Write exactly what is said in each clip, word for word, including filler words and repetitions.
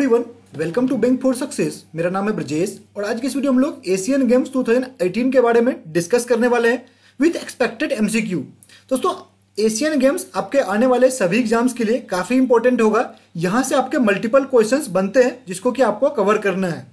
Everyone, welcome to bank for success. मेरा नाम है ब्रजेश और आज के इस वीडियो हम लोग एशियन गेम्स दो हज़ार अठारह के बारे में डिस्कस करने वाले हैं विद एक्सपेक्टेड एमसीक्यू। दोस्तों, एशियन गेम्स आपके आने वाले सभी एग्जाम्स के लिए काफी इंपॉर्टेंट होगा। यहाँ से आपके मल्टीपल क्वेश्चंस बनते हैं जिसको कि आपको कवर करना है।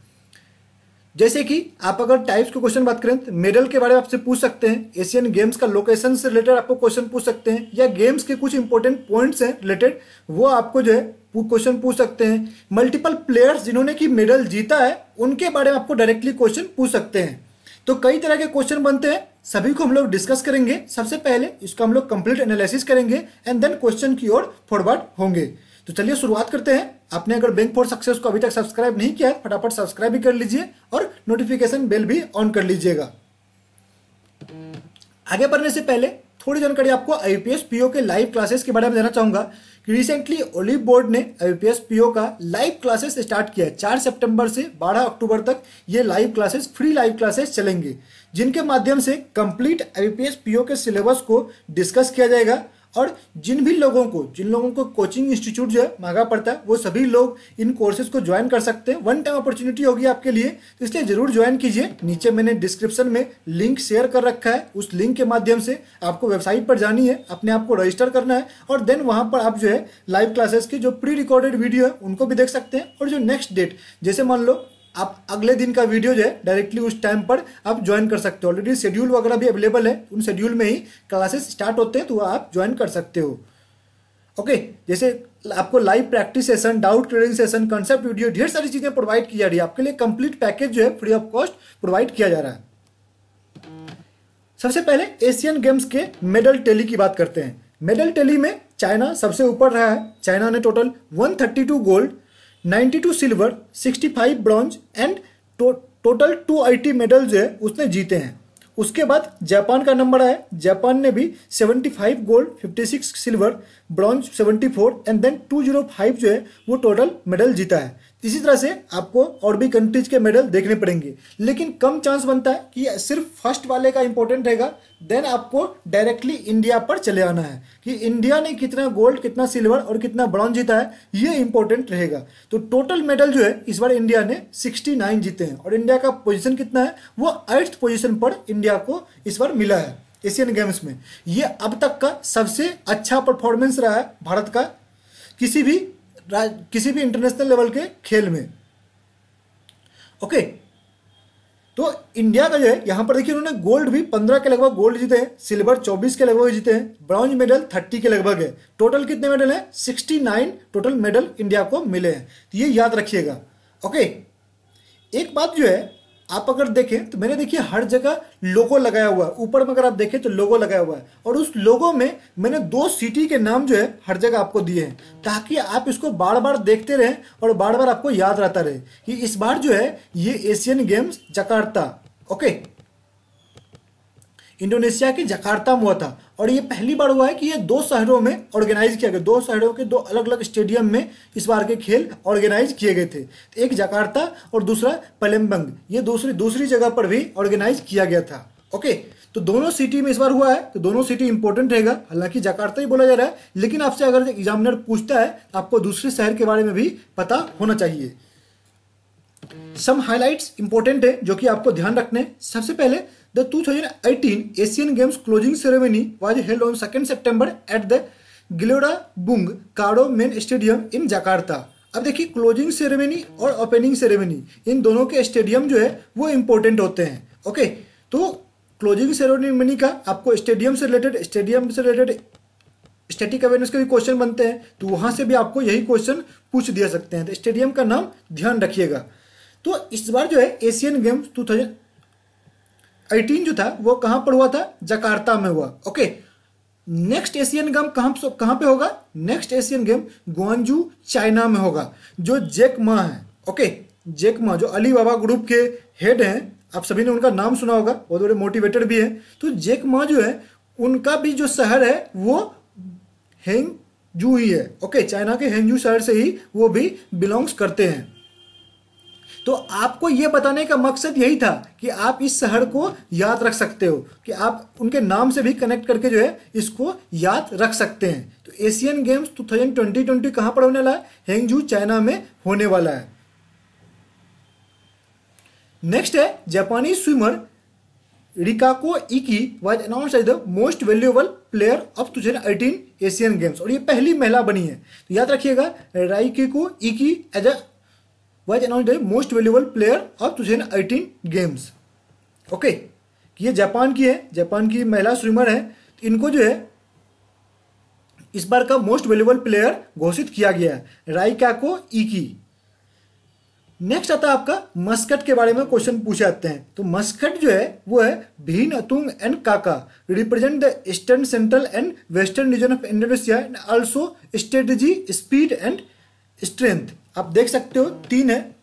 जैसे कि आप अगर टाइप्स के क्वेश्चन बात करें तो मेडल के बारे में आपसे पूछ सकते हैं, एशियन गेम्स का लोकेशन से रिलेटेड आपको क्वेश्चन पूछ सकते हैं, या गेम्स के कुछ इंपॉर्टेंट पॉइंट्स हैं रिलेटेड वो आपको जो है क्वेश्चन पूछ सकते हैं। मल्टीपल प्लेयर्स जिन्होंने कि मेडल जीता है उनके बारे में आपको डायरेक्टली क्वेश्चन पूछ सकते हैं। तो कई तरह के क्वेश्चन बनते हैं, सभी को हम लोग डिस्कस करेंगे। सबसे पहले इसका हम लोग कंप्लीट एनालिसिस करेंगे एंड देन क्वेश्चन की ओर फॉरवर्ड होंगे। तो चलिए शुरुआत करते हैं। आपने अगर बैंक फॉर सक्सेस को अभी तक सब्सक्राइब नहीं किया है, फटाफट सब्सक्राइब भी कर लीजिए और नोटिफिकेशन बेल भी ऑन कर लीजिएगा। आगे बढ़ने से पहले थोड़ी जानकारी आपको आईबीपीएस पीओ के लाइव क्लासेस के बारे में देना चाहूंगा कि रिसेंटली ओलिव बोर्ड ने आईबीपीएस पीओ का लाइव क्लासेस स्टार्ट किया है। चार सितंबर से बारह अक्टूबर तक ये live classes, free live classes चलेंगे, जिनके माध्यम से कंप्लीट आईबीपीएस पीओ के सिलेबस को डिस्कस किया जाएगा। और जिन भी लोगों को जिन लोगों को कोचिंग इंस्टीट्यूट जो है महंगा पड़ता है, वो सभी लोग इन कोर्सेज को ज्वाइन कर सकते हैं। वन टाइम अपॉर्चुनिटी होगी आपके लिए, तो इसलिए जरूर ज्वाइन कीजिए। नीचे मैंने डिस्क्रिप्शन में लिंक शेयर कर रखा है, उस लिंक के माध्यम से आपको वेबसाइट पर जानी है, अपने आप को रजिस्टर करना है और देन वहाँ पर आप जो है लाइव क्लासेस के जो प्री रिकॉर्डेड वीडियो है उनको भी देख सकते हैं। और जो नेक्स्ट डेट, जैसे मान लो आप अगले दिन का वीडियो जो है डायरेक्टली उस टाइम पर आप ज्वाइन कर सकते हो। ऑलरेडी शेड्यूल वगैरह भी अवेलेबल है, उन शेड्यूल में ही क्लासेस स्टार्ट होते हैं, तो आप ज्वाइन कर सकते हो। ओके, जैसे आपको live practice session, doubt clearing session, concept video, ढेर सारी चीजें प्रोवाइड की जा रही है। आपके लिए कंप्लीट पैकेज जो है फ्री ऑफ कॉस्ट प्रोवाइड किया जा रहा है। सबसे पहले एशियन गेम्स के मेडल टैली की बात करते हैं। मेडल टैली में चाइना सबसे ऊपर रहा है। चाइना ने टोटल एक सौ बत्तीस गोल्ड, बानवे सिल्वर, पैंसठ ब्रॉन्ज एंड टो, टोटल दो सौ अस्सी मेडल जो है उसने जीते हैं। उसके बाद जापान का नंबर आया। जापान ने भी पचहत्तर गोल्ड, छप्पन सिल्वर, ब्रॉन्ज चौहत्तर एंड देन दो सौ पाँच जो है वो टोटल मेडल जीता है। इसी तरह से आपको और भी कंट्रीज के मेडल देखने पड़ेंगे, लेकिन कम चांस बनता है कि सिर्फ फर्स्ट वाले का इंपॉर्टेंट रहेगा। देन आपको डायरेक्टली इंडिया पर चले आना है कि इंडिया ने कितना गोल्ड, कितना सिल्वर और कितना ब्रॉन्ज जीता है, ये इंपॉर्टेंट रहेगा। तो टोटल मेडल जो है इस बार इंडिया ने उनहत्तर जीते हैं और इंडिया का पोजिशन कितना है, वो आठवीं पोजिशन पर इंडिया को इस बार मिला है एशियन गेम्स में। ये अब तक का सबसे अच्छा परफॉर्मेंस रहा है भारत का किसी भी किसी भी इंटरनेशनल लेवल के खेल में। ओके, तो इंडिया का जो है यहां पर देखिए, उन्होंने गोल्ड भी पंद्रह के लगभग गोल्ड जीते हैं, सिल्वर चौबीस के लगभग जीते हैं, ब्रॉन्ज मेडल तीस के लगभग है। टोटल कितने मेडल हैं? उनहत्तर टोटल मेडल इंडिया को मिले हैं, तो ये याद रखिएगा। ओके, एक बात जो है, आप अगर देखें तो मैंने देखिए हर जगह लोगो लगाया हुआ है। ऊपर में अगर आप देखें तो लोगो लगाया हुआ है और उस लोगो में मैंने दो सिटी के नाम जो है हर जगह आपको दिए हैं, ताकि आप इसको बार बार देखते रहें और बार बार आपको याद रहता रहे कि इस बार जो है ये Asian games Jakarta, okay, Indonesia के जकार्ता में हुआ था। और ये पहली बार हुआ है कि ये दो शहरों में ऑर्गेनाइज किया गया, दो शहरों के दो अलग अलग स्टेडियम में इस बार के खेल ऑर्गेनाइज किए गए थे। एक जकार्ता और दूसरा पलेम्बंग, ये दूसरी दूसरी जगह पर भी ऑर्गेनाइज किया गया था। ओके, तो दोनों सिटी में इस बार हुआ है, तो दोनों सिटी इंपॉर्टेंट रहेगा। हालांकि जकार्ता ही बोला जा रहा है, लेकिन आपसे अगर एग्जामिनर पूछता है तो आपको दूसरे शहर के बारे में भी पता होना चाहिए। सम हाइलाइट्स इंपॉर्टेंट है जो कि आपको ध्यान रखने। सबसे पहले The twenty eighteen Asian Games closing ceremony was held on second September at the Gelora Bung Karno Main Stadium in Jakarta. अब देखिए, क्लोजिंग सेरेमनी और ओपनिंग सेरेमनी, इन दोनों के स्टेडियम जो है वो इम्पोर्टेंट होते हैं। ओके, तो क्लोजिंग सेरेमनी का आपको स्टेडियम से रिलेटेड स्टेडियम से रिलेटेड स्टैटिक अवेयरनेस के भी क्वेश्चन बनते हैं, तो वहां से भी आपको यही क्वेश्चन पूछ दिया सकते हैं। तो स्टेडियम का नाम ध्यान रखिएगा। तो इस बार जो है एशियन गेम्स टू थाउजेंड अठारह जो था वो कहां पर हुआ था? जकार्ता में हुआ। ओके, नेक्स्ट एशियन गेम कहां कहां पे होगा? Next Asian game Guangzhou, China में होगा, जो जैक मा है। ओके, जैक मा जो अली बाबा ग्रुप के हेड हैं, आप सभी ने उनका नाम सुना होगा, बहुत बड़े मोटिवेटर भी हैं। तो जैक मा जो है उनका भी जो शहर है वो हैंगजू ही है। ओके, चाइना के हैंगजू शहर से ही वो भी बिलोंग्स करते हैं। तो आपको ये बताने का मकसद यही था कि आप इस शहर को याद रख सकते हो, कि आप उनके नाम से भी कनेक्ट करके जो है इसको याद रख सकते हैं। तो एशियन गेम्स दो हज़ार बीस कहाँ पर होने वाला है? हैंगझू चाइना में होने वाला है। नेक्स्ट है जापानी swimmer Rikako Ikee was announce as the most valuable player of दो हज़ार अठारह एशियन गेम्स, और ये पहली महिला बनी है। तो याद रखिएगा Rikako Ikee as a was announce the most valuable player of दो हज़ार अठारह गेम्स। ओके, ये जापान की है, जापान की महिला स्विमर है। तो इनको जो है इस बार का मोस्ट वैल्यूएबल प्लेयर घोषित किया गया है, राइकिको इकी। नेक्स्ट आता है आपका मस्कट के बारे में क्वेश्चन पूछे जाते हैं। तो मस्कट जो है वो है Bhin, Atung and Kaka represent the eastern, central and western region of Indonesia and also strategy, speed and strength. आप देख सकते हो तीन है,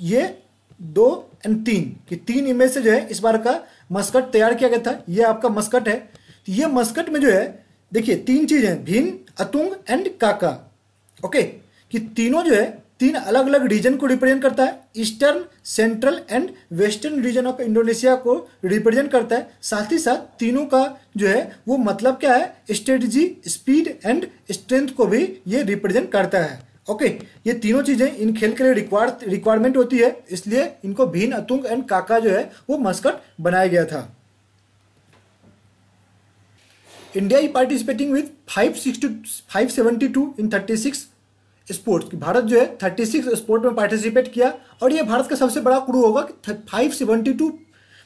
ये दो एंड तीन, कि तीन इमेज से जो है इस बार का मस्कट तैयार किया गया था। ये आपका मस्कट है। तो ये मस्कट में जो है देखिए तीन चीज़ हैं, भीन, अतुंग एंड काका। ओके, कि तीनों जो है तीन अलग अलग रीजन को रिप्रेजेंट करता है, eastern, central and western region of Indonesia को रिप्रेजेंट करता है। साथ ही साथ तीनों का जो है वो मतलब क्या है, स्ट्रेटजी, स्पीड एंड स्ट्रेंथ को भी ये रिप्रेजेंट करता है। ओके, ये तीनों चीज़ें इन खेल के लिए रिक्वायर रिक्वायरमेंट होती है, इसलिए इनको भीन, अतुंग एंड काका जो है वो मस्कट बनाया गया था। इंडिया ही participating with five sixty five seventy two in thirty six sports, की भारत जो है छत्तीस स्पोर्ट में पार्टिसिपेट किया, और ये भारत का सबसे बड़ा क्रू होगा कि फाइव सेवेंटी टू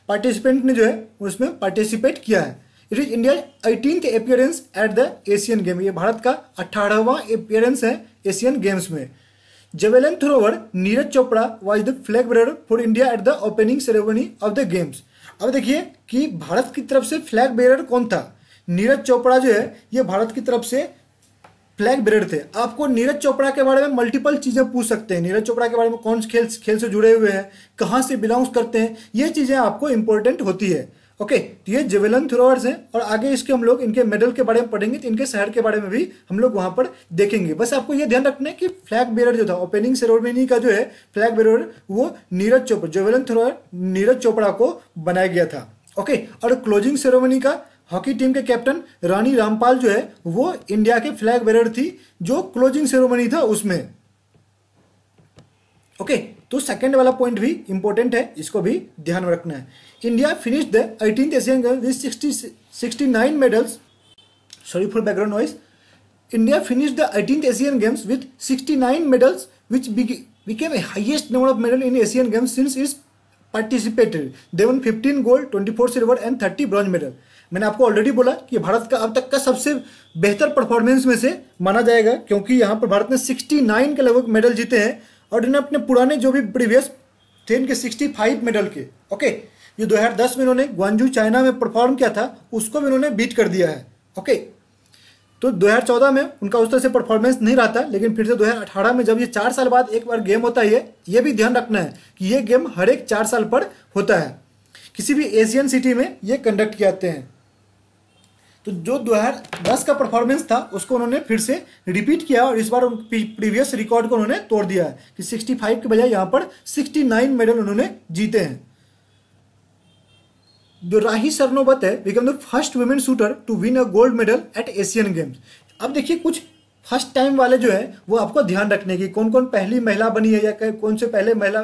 पार्टिसिपेंट ने जो है उसमें पार्टिसिपेट किया है। It is India eighteenth appearance at the Asian game, ये भारत का अठारहवां अपियरेंस है एशियन गेम्स में। Javelin thrower Neeraj Chopra was the flag bearer for India at the opening ceremony of the games. अब देखिए कि भारत की तरफ से फ्लैग बेरर कौन था। नीरज चोपड़ा जो है ये भारत की तरफ से फ्लैग बेरर थे। आपको नीरज चोपड़ा के बारे में मल्टीपल चीज़ें पूछ सकते हैं, नीरज चोपड़ा के बारे में कौन से खेल खेल से जुड़े हुए हैं, कहाँ से बिलोंग्स करते हैं, ये चीज़ें आपको इम्पोर्टेंट होती है। ओके, तो ये जेवेलिन थ्रोअर्स हैं, और आगे इसके हम लोग इनके मेडल के बारे में पढ़ेंगे, तो इनके शहर के बारे में भी हम लोग वहाँ पर देखेंगे। बस आपको ये ध्यान रखना है कि फ्लैग बेरर जो था ओपनिंग सेरेमनी का जो है फ्लैग बेरर वो नीरज चोपड़ा, जेवेलिन थ्रोअर नीरज चोपड़ा को बनाया गया था। ओके, और क्लोजिंग सेरेमनी का हॉकी टीम के कैप्टन रानी रामपाल जो है वो इंडिया के फ्लैग बेरर थी, जो क्लोजिंग सेरेमनी था उसमें। ओके, तो सेकंड वाला पॉइंट भी इंपॉर्टेंट है, इसको भी ध्यान में रखना है। India finish the eighteenth Asian games with sixty sixty nine medals sorry for background noise India finish the eighteenth Asian games with sixty nine medals which became highest number of medal in Asian games since it's participated. They won fifteen gold, twenty four silver and thirty bronze medal. मैंने आपको already बोला कि भारत का अब तक का सबसे बेहतर परफॉर्मेंस में से माना जाएगा, क्योंकि यहाँ पर भारत ने उनहत्तर के लगभग मेडल जीते हैं, और इन्हें अपने पुराने जो भी प्रीवियस थे इनके पैंसठ मेडल के। ओके, ये दो हज़ार दस में इन्होंने ग्वांगजू चाइना में परफॉर्म किया था, उसको भी इन्होंने बीट कर दिया है। ओके, तो दो हज़ार चौदह में उनका उस तरह से परफॉर्मेंस नहीं रहा था, लेकिन फिर से दो हज़ार अठारह में जब ये चार साल बाद एक बार गेम होता है, ये भी ध्यान रखना है कि ये गेम हर एक चार साल पर होता है, किसी भी एशियन सिटी में ये कंडक्ट किए जाते हैं। तो जो दो हज़ार दस का परफॉर्मेंस था उसको उन्होंने फिर से रिपीट किया, और इस बार प्रीवियस रिकॉर्ड को उन्होंने तोड़ दिया है कि पैंसठ के बजाय यहाँ पर उनहत्तर मेडल उन्होंने जीते हैं। जो राही सरनोबत है become the first women shooter to win a gold medal at Asian games. अब देखिए कुछ फर्स्ट टाइम वाले जो है वो आपको ध्यान रखने की कौन कौन पहली महिला बनी है, या कौन से पहले महिला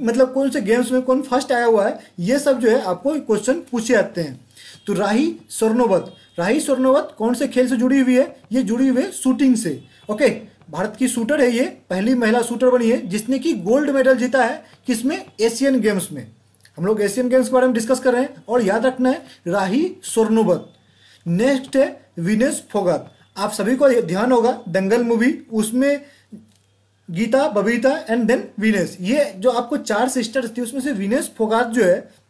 मतलब कौन से गेम्स में कौन फर्स्ट आया हुआ है, ये सब जो है आपको क्वेश्चन पूछे जाते हैं। तो राही सरनोबत राही सरनोबत कौन से खेल से जुड़ी हुई है, ये जुड़ी हुई है शूटिंग से। ओके, भारत की शूटर है, ये पहली महिला शूटर बनी है जिसने कि गोल्ड मेडल जीता है, किसमें, एशियन गेम्स में। हम लोग एशियन गेम्स के बारे में डिस्कस कर रहे हैं, और याद रखना है राही सरनोबत। नेक्स्ट है विनेश फोगाट। आप सभी को ध्यान होगा दंगल मूवी, उसमें गीता, बबीता एंड देन विनेश, ये जो आपको चार सिस्टर्स थी उसमें से विनेश फोगाट जो है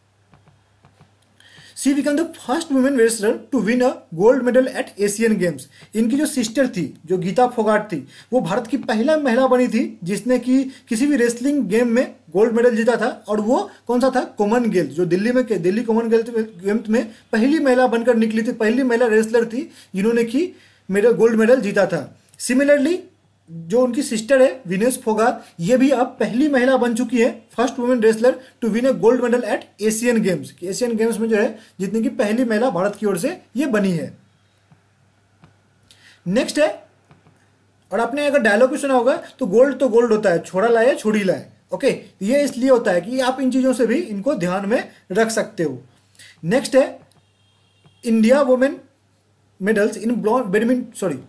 she become the first women wrestler to win a gold medal at Asian games. इनकी जो सिस्टर थी जो गीता फोगाट थी वो भारत की पहला महिला बनी थी जिसने कि किसी भी रेसलिंग गेम में गोल्ड मेडल जीता था, और वो कौन सा था, कॉमनवेल्थ, जो दिल्ली में दिल्ली कॉमनवेल्थ गेम्स में पहली महिला बनकर निकली थी, पहली महिला रेसलर थी जिन्होंने कि मेडल गोल्ड मेडल जीता था। सिमिलरली जो उनकी सिस्टर है विनेश फोगात, ये भी अब पहली महिला बन चुकी है first women wrestler to win a gold medal at Asian games. Asian games में जो है जितनी की पहली महिला भारत की ओर से ये बनी है। नेक्स्ट है, और आपने अगर डायलॉग भी सुना होगा तो गोल्ड तो गोल्ड होता है, छोड़ा लाए छोड़ी लाए। ओके, ये इसलिए होता है कि आप इन चीज़ों से भी इनको ध्यान में रख सकते हो। नेक्स्ट है India women medals in badminton, sorry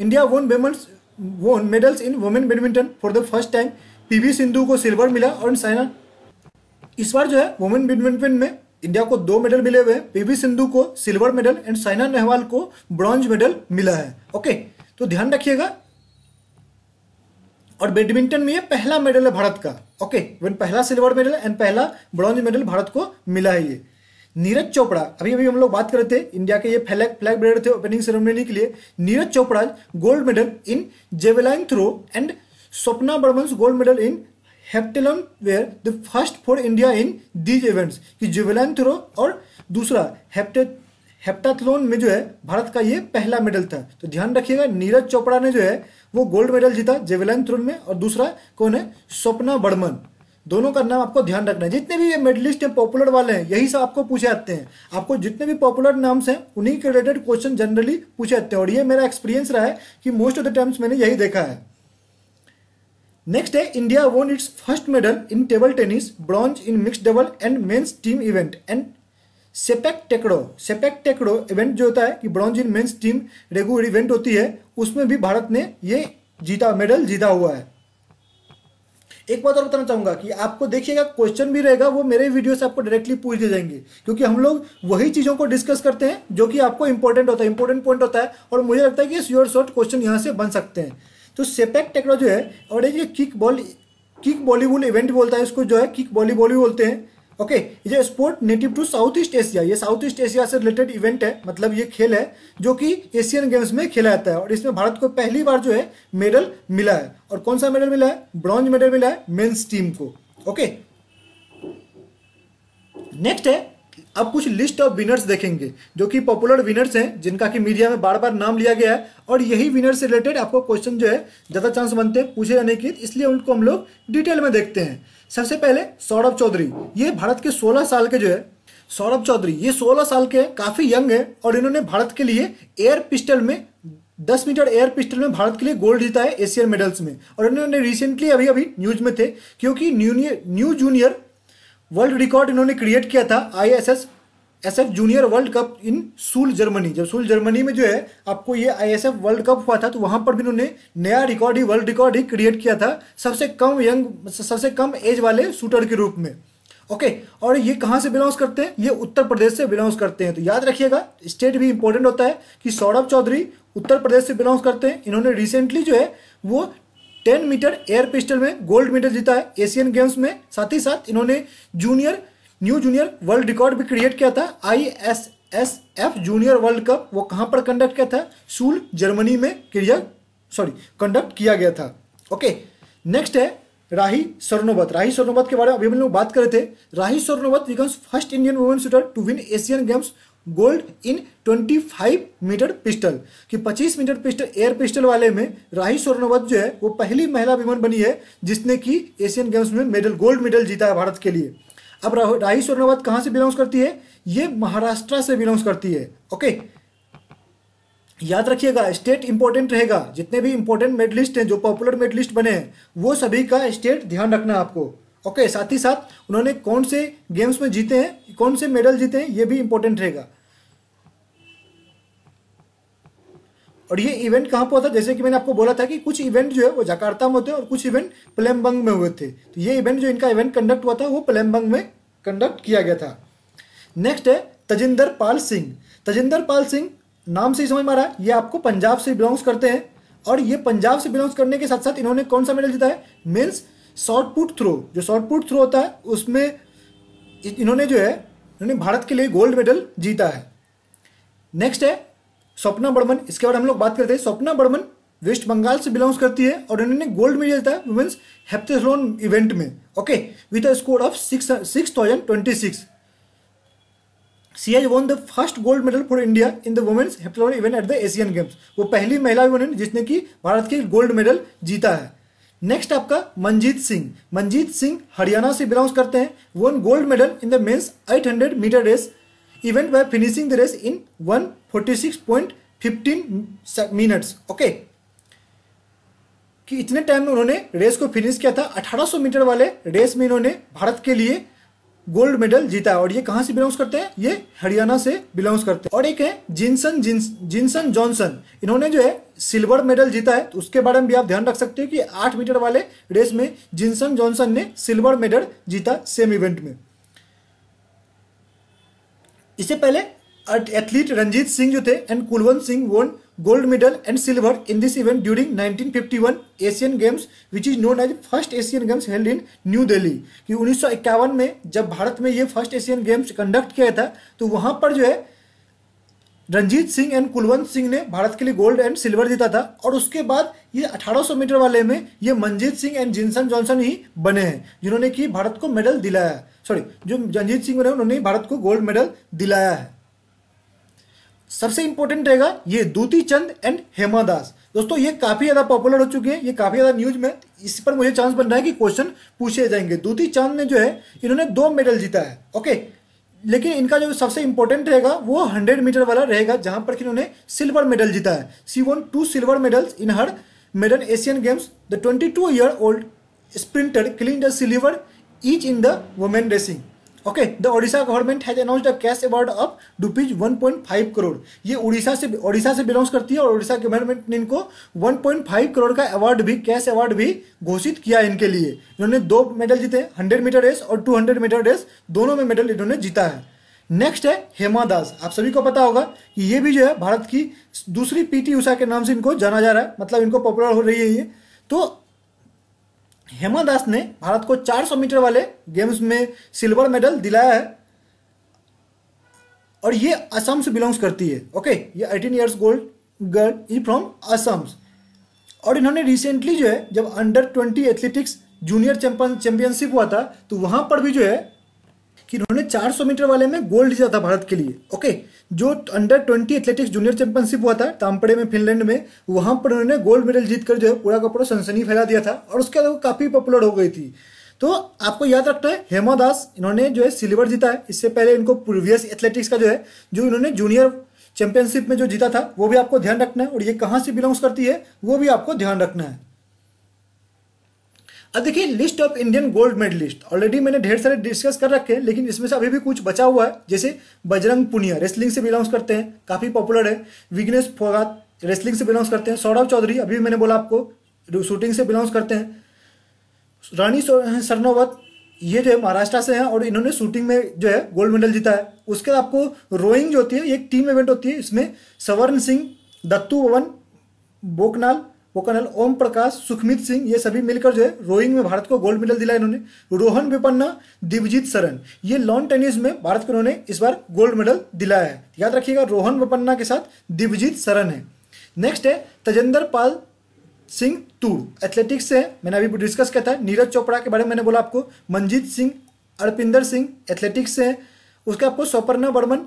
India women women's won medals in women badminton for the first time. PV Sindhu को सिल्वर मिला और साइना, इस बार जो है वुमेन बैडमिंटन में इंडिया को दो मेडल मिले हुए हैं, पीवी सिंधु को silver medal and Saina Nehwal को ब्रॉन्ज मेडल मिला है। ओके, तो ध्यान रखिएगा। और बैडमिंटन में ये पहला मेडल है भारत का। ओके, पहला सिल्वर मेडल एंड पहला ब्रॉन्ज मेडल भारत को मिला है। ये नीरज चोपड़ा, अभी अभी हम लोग बात कर रहे थे इंडिया के, ये फ्लैग फ्लैग बेयर थे ओपनिंग सेरेमनी के लिए। Neeraj Chopra gold medal in javelin throw and Swapna Barman gold medal in heptathlon were the first for India in these events. कि जेवेलाइन थ्रो और दूसरा हेप्टे हेप्टाथलोन में जो है भारत का ये पहला मेडल था। तो ध्यान रखिएगा, नीरज चोपड़ा ने जो है वो गोल्ड मेडल जीता जेवेलाइन थ्रो में, और दूसरा कौन है, स्वप्ना बर्मन। दोनों का नाम आपको ध्यान रखना है। जितने भी ये मेडलिस्ट हैं पॉपुलर वाले हैं, यही सब आपको पूछे जाते हैं। आपको जितने भी पॉपुलर नाम्स हैं उन्हीं के रिलेटेड क्वेश्चन जनरली पूछे जाते हैं, और ये मेरा एक्सपीरियंस रहा है कि मोस्ट ऑफ द टाइम्स मैंने यही देखा है। नेक्स्ट है India won its first medal in table tennis, bronze in mixed double and men's team event and sepak takraw. Sepak takraw event जो होता है कि bronze in men's team regular event होती है, उसमें भी भारत ने ये जीता मेडल जीता हुआ है। एक बात और बताना चाहूँगा कि आपको देखिएगा क्वेश्चन भी रहेगा वो मेरे वीडियो से आपको डायरेक्टली पूछ दिए जाएंगे, क्योंकि हम लोग वही चीज़ों को डिस्कस करते हैं जो कि आपको इंपॉर्टेंट होता है, इंपॉर्टेंट पॉइंट होता है, और मुझे लगता है कि श्योर शॉर्ट क्वेश्चन यहाँ से बन सकते हैं। तो सेपैक टेक्रो जो है, और ये kick ball kick volleyball event बोलता है, इसको जो है किक वॉलीबॉल भी बोलते हैं। ओके, ये sport native to south east Asia, ये साउथ ईस्ट एशिया से रिलेटेड इवेंट है, मतलब ये खेल है जो कि एशियन गेम्स में खेला जाता है, और इसमें भारत को पहली बार जो है मेडल मिला है। और कौन सा मेडल मिला है, ब्रॉन्ज मेडल मिला है मेंस टीम को। ओके, नेक्स्ट है, अब कुछ लिस्ट ऑफ विनर्स देखेंगे जो कि पॉपुलर विनर्स हैं, जिनका कि मीडिया में बार बार नाम लिया गया है, और यही विनर्स से रिलेटेड आपको क्वेश्चन जो है ज़्यादा चांस बनते हैं पूछे जाने के, इसलिए उनको हम लोग डिटेल में देखते हैं। सबसे पहले सौरभ चौधरी, ये भारत के सोलह साल के जो है सौरभ चौधरी, ये सोलह साल के हैं, काफ़ी यंग है, और इन्होंने भारत के लिए एयर पिस्टल में दस मीटर एयर पिस्टल में भारत के लिए गोल्ड जीता है एशियन मेडल्स में। और इन्होंने रिसेंटली अभी अभी न्यूज में थे, क्योंकि न्यू जूनियर वर्ल्ड रिकॉर्ड इन्होंने क्रिएट किया था I S S S F junior world cup in Suhl Germany. जब सूल जर्मनी में जो है आपको ये I S F world cup हुआ था, तो वहाँ पर भी इन्होंने नया रिकॉर्ड ही वर्ल्ड रिकॉर्ड ही क्रिएट किया था सबसे कम यंग सबसे कम एज वाले शूटर के रूप में। ओके, और ये कहाँ से बिलोंग करते हैं, ये उत्तर प्रदेश से बिलोंग करते हैं। तो याद रखिएगा, स्टेट भी इंपॉर्टेंट होता है कि सौरभ चौधरी उत्तर प्रदेश से बिलोंग करते हैं। इन्होंने रिसेंटली जो है वो टेन मीटर एयर पिस्टल में गोल्ड मेडल जीता है एशियन गेम्स में, साथ ही साथ इन्होंने junior new junior world record भी क्रिएट किया था आईएसएसएफ जूनियर वर्ल्ड कप, वो कहाँ पर कंडक्ट किया था, सूल जर्मनी में क्रिएट सॉरी कंडक्ट किया गया था। ओके, नेक्स्ट है राही सरनोबत। राही सरनोबत के बारे में अभी हम लोग बात कर रहे थे। Rahi Sarnobat becomes first Indian women shooter to win Asian games gold in पच्चीस मीटर पिस्टल। कि पच्चीस मीटर पिस्टल एयर पिस्टल वाले में राही सरनोबत जो है वो पहली महिला विमान बनी है जिसने कि एशियन गेम्स में मेडल गोल्ड मेडल जीता है भारत के लिए। अब राही सरनोबत कहाँ से बिलोंग करती है, ये महाराष्ट्र से बिलोंग करती है। ओके, याद रखिएगा, स्टेट इंपॉर्टेंट रहेगा। जितने भी इंपॉर्टेंट मेडलिस्ट हैं जो पॉपुलर मेडलिस्ट बने हैं वो सभी का स्टेट ध्यान रखना आपको। ओके okay, साथ ही साथ उन्होंने कौन से गेम्स में जीते हैं, कौन से मेडल जीते हैं, ये भी इंपॉर्टेंट रहेगा। और ये इवेंट कहाँ पर होता है, जैसे कि मैंने आपको बोला था कि कुछ इवेंट जो है वो जकार्ता में होते हैं और कुछ इवेंट पलेमबंग में हुए थे। तो ये इवेंट जो इनका इवेंट कंडक्ट हुआ था वो पलेमबंग में कंडक्ट किया गया था। नेक्स्ट है तजिंदर पाल सिंह। तजिंदर पाल सिंह नाम से ही समझ में आ रहा है, ये आपको पंजाब से बिलोंग्स करते हैं, और ये पंजाब से बिलोंग्स करने के साथ साथ इन्होंने कौन सा मेडल जीता है, मेन्स शॉर्ट पुट थ्रो। जो शॉर्ट पुट थ्रो होता है उसमें इन्होंने जो है इन्होंने भारत के लिए गोल्ड मेडल जीता है। नेक्स्ट है स्वप्ना बर्मन, इसके बाद हम लोग बात करते हैं। स्वप्ना बर्मन वेस्ट बंगाल से बिलोंग्स करती है, और इन्होंने गोल्ड मेडल जीता है वुमेन्स हेप्टाथलॉन इवेंट में। Okay, with a score of six six thousand twenty six. she has won the first gold medal for India in the women's heptathlon event at the Asian Games. वो पहली महिला winner जिसने कि भारत के gold medal जीता है. Next आपका मंजीत सिंह. मंजीत सिंह हरियाणा से बिलोंग करते हैं. Won gold medal in the men's eight hundred meter race event by finishing the race in one forty six point one five minutes. Okay, कि इतने टाइम में उन्होंने रेस को फिनिश किया था. अठारह सौ मीटर वाले रेस में इन्होंने भारत के लिए गोल्ड मेडल जीता. और ये कहाँ से बिलोंग्स करते हैं? ये हरियाणा से बिलोंग्स करते हैं. और एक है जिनसन जिनसन जॉनसन. इन्होंने जो है सिल्वर मेडल जीता है, तो उसके बारे में भी आप ध्यान रख सकते हो कि आठ मीटर वाले रेस में जिनसन जॉनसन ने सिल्वर मेडल जीता सेम इवेंट में. इससे पहले एथलीट रंजीत सिंह जो थे and Kulwant Singh won gold medal and silver in this event during nineteen fifty one Asian games which is known as first Asian games held in New Delhi. कि उन्नीस सौ इक्यावन में जब भारत में ये फर्स्ट एशियन गेम्स कंडक्ट किया था, तो वहाँ पर जो है रंजीत सिंह एंड कुलवंत सिंह ने भारत के लिए गोल्ड एंड सिल्वर जीता था. और उसके बाद ये अठारह सौ मीटर वाले में ये मंजीत सिंह एंड जिनसन जॉनसन ही बने हैं जिन्होंने कि भारत को मेडल दिलाया. सॉरी, जो रंजीत सिंह बने उन्होंने भारत को गोल्ड मेडल दिलाया है. सबसे इंपॉर्टेंट रहेगा ये दूती चंद एंड हेमा दास. दोस्तों ये काफी ज्यादा पॉपुलर हो चुके हैं, ये काफी ज्यादा न्यूज में, इस पर मुझे चांस बन रहा है कि क्वेश्चन पूछे जाएंगे. दूती चंद ने जो है इन्होंने दो मेडल जीता है. ओके, लेकिन इनका जो सबसे इंपॉर्टेंट रहेगा वो हंड्रेड मीटर वाला रहेगा, जहां पर इन्होंने सिल्वर मेडल जीता है. She won two silver medals in her medal Asian games. The twenty two year old sprinter clean the silver each in the women racing. Okay, the Odisha government has announced a cash award of rupees one point five crore. ये उड़ीसा से ओडिशा से belongs करती है और Odisha government ने इनको one point five crore का award भी, कैश अवार्ड भी घोषित किया इनके लिए. इन्होंने दो मेडल जीते हैं, हंड्रेड मीटर रेस और टू हंड्रेड मीटर रेस, दोनों में मेडल इन्होंने जीता है. नेक्स्ट है हेमा दास. आप सभी को पता होगा कि ये भी जो है भारत की दूसरी पीटी उषा के नाम से इनको जाना जा रहा है, मतलब इनको पॉपुलर हो रही है ये. तो हेमा दास ने भारत को चार सौ मीटर वाले गेम्स में सिल्वर मेडल दिलाया है और ये असम से बिलोंग्स करती है. ओके, ये eighteen years gold girl is from Assam. और इन्होंने रिसेंटली जो है जब under twenty athletics junior championship हुआ था, तो वहां पर भी जो है कि इन्होंने चार सौ मीटर वाले में गोल्ड जीता था भारत के लिए. ओके, जो under twenty athletics junior championship हुआ था ताम्पड़े में, फिनलैंड में, वहां पर उन्होंने गोल्ड मेडल जीतकर जो है पूरा का पूरा सनसनी फैला दिया था और उसके बाद वो काफी पॉपुलर हो गई थी. तो आपको याद रखना है हेमा दास इन्होंने जो है सिल्वर जीता है. इससे पहले इनको प्रीवियस एथलेटिक्स का जो है जो इन्होंने जूनियर चैंपियनशिप में जो जीता था वो भी आपको ध्यान रखना है, और ये कहाँ से बिलोंग्स करती है वो भी आपको ध्यान रखना है. अब देखिए list of Indian gold medalist. Already मैंने ढेर सारे डिस्कस कर रखे हैं, लेकिन इसमें से अभी भी कुछ बचा हुआ है. जैसे बजरंग पुनिया रेसलिंग से बिलोंग्स करते हैं, काफ़ी पॉपुलर है. विग्नेश फोगाट रेसलिंग से बिलोंग्स करते हैं. सौरभ चौधरी, अभी मैंने बोला आपको, शूटिंग से बिलोंग्स करते हैं. राणी सरनोबत, ये जो है महाराष्ट्र से हैं और इन्होंने शूटिंग में जो है गोल्ड मेडल जीता है. उसके बाद आपको रोइंग जो होती है, एक टीम इवेंट होती है, इसमें सवर्ण सिंह, दत्तू पवन बोकनाल वो कर्नल, ओम प्रकाश, सुखमीत सिंह, ये सभी मिलकर जो है रोइंग में भारत को गोल्ड मेडल दिलाया इन्होंने. रोहन बोपन्ना, दिवजीत शरण, ये लॉन टेनिस में भारत को इन्होंने इस बार गोल्ड मेडल दिलाया है. याद रखिएगा रोहन बोपन्ना के साथ दिवजीत शरण है. नेक्स्ट है तजेंद्र पाल सिंह तूर, एथलेटिक्स से है, मैंने अभी डिस्कस किया था. नीरज चोपड़ा के बारे में मैंने बोला आपको. मंजीत सिंह, अरपिंदर सिंह एथलेटिक्स से है. उसके आपको स्वपर्ण बर्मन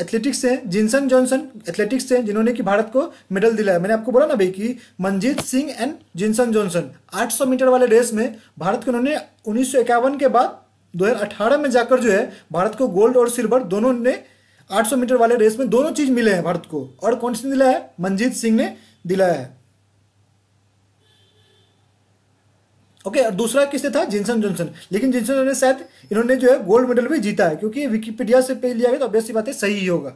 एथलेटिक्स से, जिनसन जॉनसन एथलेटिक्स से, जिन्होंने कि भारत को मेडल दिलाया. मैंने आपको बोला ना भाई कि मंजीत सिंह एंड जिनसन जॉनसन आठ सौ मीटर वाले रेस में भारत को उन्होंने उन्नीस सौ इक्यावन के बाद दो हज़ार अठारह में जाकर जो है भारत को गोल्ड और सिल्वर दोनों ने आठ सौ मीटर वाले रेस में दोनों चीज मिले हैं भारत को. और कौन से दिलाया है? मंजीत सिंह ने दिलाया है. ओके okay, और दूसरा किससे था? जिनसन जॉनसन. लेकिन जिनसन जॉनसन ने शायद इन्होंने जो है गोल्ड मेडल भी जीता है, क्योंकि विकिपीडिया से पे लिया गया तो ऑब्वियस सी बात है सही ही होगा.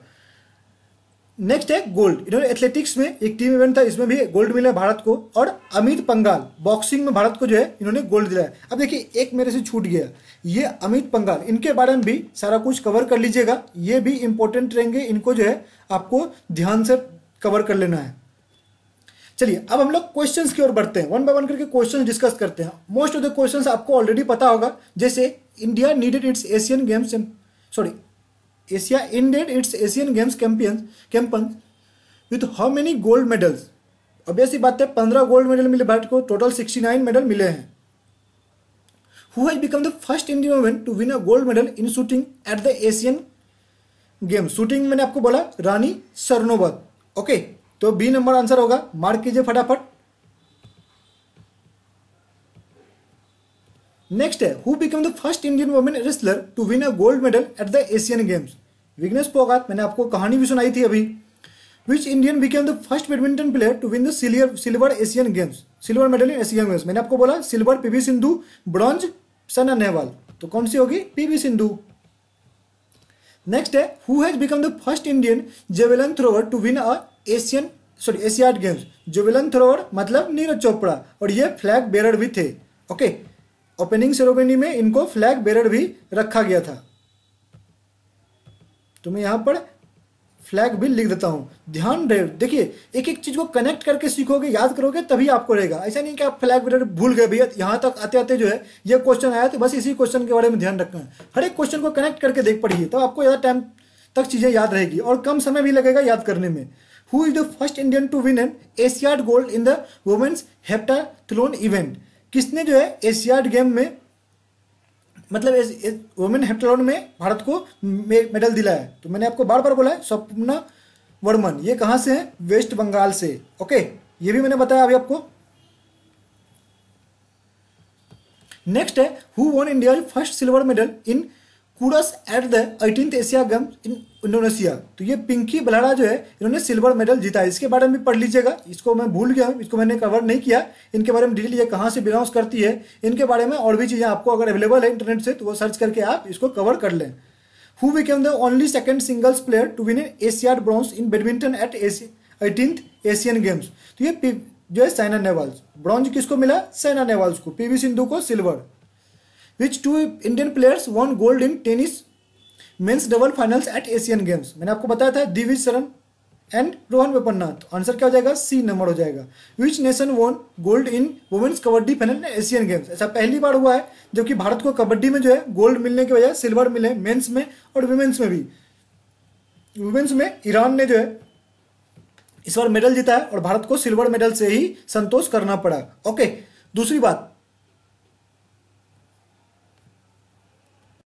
नेक्स्ट है गोल्ड. इन्होंने एथलेटिक्स में एक टीम इवेंट था, इसमें भी गोल्ड मिला भारत को. और अमित पंगाल बॉक्सिंग में भारत को जो है इन्होंने गोल्ड दिलाया. अब देखिए एक मेरे से छूट गया, ये अमित पंगाल, इनके बारे में भी सारा कुछ कवर कर लीजिएगा, ये भी इंपॉर्टेंट रहेंगे, इनको जो है आपको ध्यान से कवर कर लेना है. चलिए अब हम लोग क्वेश्चंस की ओर बढ़ते हैं, वन बाय वन करके क्वेश्चंस डिस्कस करते हैं. मोस्ट ऑफ द क्वेश्चंस आपको ऑलरेडी पता होगा, जैसे India needed its Asian games sorry Asia ended its Asian games campaigns campaign with how many gold medals. Obvious ही बात है पंद्रह गोल्ड मेडल मिले भारत को, टोटल सिक्सटी नाइन मेडल मिले हैं. Who has become the first Indian women to win a gold medal in shooting at the Asian game. Shooting मैंने आपको बोला रानी सरनोबत, ओके, तो बी नंबर आंसर होगा, मार्क कीजिए फटाफट। नेक्स्ट है, who become the first Indian women wrestler to win a gold medal at the Asian games. Vignesh Phogat, मैंने आपको कहानी भी सुनाई थी अभी। Which Indian become the first badminton player to win the silver Asian games, silver medal in Asian games, मैंने आपको बोला silver PV Sindhu, bronze Saina Nehwal, तो कौन सी होगी, पीवी सिंधु। नेक्स्ट है, who has become the first Indian javelin thrower to win a Asian sorry Asiad games. Javelin thrower मतलब नीरज चोपड़ा, और ये फ्लैग बेरर भी थे, ओके, ओपनिंग सेरेमनी में इनको फ्लैग बेरर भी रखा गया था, तो मैं यहाँ पर फ्लैग भी लिख देता हूँ। ध्यान रहे, देखिए एक एक चीज को कनेक्ट करके सीखोगे, याद करोगे तभी आपको रहेगा, ऐसा नहीं कि आप फ्लैग बेरर भूल गए। भैया यहाँ तक आते आते जो है ये क्वेश्चन आया, तो बस इसी क्वेश्चन के बारे में ध्यान रखना है, हर एक क्वेश्चन को कनेक्ट करके देख पढ़िए, तब तो आपको ज़्यादा टाइम तक चीज़ें याद रहेगी और कम समय भी लगेगा याद करने में। Who is the first Indian to win an Asiad gold in the women's heptathlon event. किसने जो है एशियाड गेम में मतलब वुमेन हेप्टाथलोन में भारत को मेडल दिलाया है, तो मैंने आपको बार बार बोला है स्वप्ना वर्मन, ये कहाँ से है, वेस्ट बंगाल से, ओके, ये भी मैंने बताया अभी आपको। नेक्स्ट है, who won India first silver medal in Quds at the eighteenth Asia games in Indonesia. तो ये पिंकी बलहरा जो है इन्होंने सिल्वर मेडल जीता है, इसके बारे में भी पढ़ लीजिएगा, इसको मैं भूल गया हूँ, इसको मैंने कवर नहीं किया, इनके बारे में डिटेल, ये कहाँ से बिलोंग करती है, इनके बारे में और भी चीज़ें आपको अगर अवेलेबल है इंटरनेट से तो वो सर्च करके आप इसको कवर कर लें। Who became the only second singles player to win Asiad bronze in badminton at eighteenth Asian games. तो ये जो है साइना नेहवाल। ब्रॉन्ज किसको मिला, साइना नेहवाल को, पी वी सिंधु को silver. Which two Indian players won gold in tennis men's double finals at Asian Games? मैंने आपको बताया था दिविज शरण एंड रोहन बोपन्ना, तो आंसर क्या हो जाएगा, सी नंबर हो जाएगा। Which nation won gold in women's kabaddi final at Asian games? ऐसा पहली बार हुआ है, जबकि भारत को कबड्डी में जो है गोल्ड मिलने की वजह सिल्वर मिले मेन्स में और वुमेन्स में भी। वुमेन्स में ईरान ने जो है इस बार मेडल जीता है और भारत को सिल्वर मेडल से ही संतोष करना पड़ा, ओके। दूसरी बात,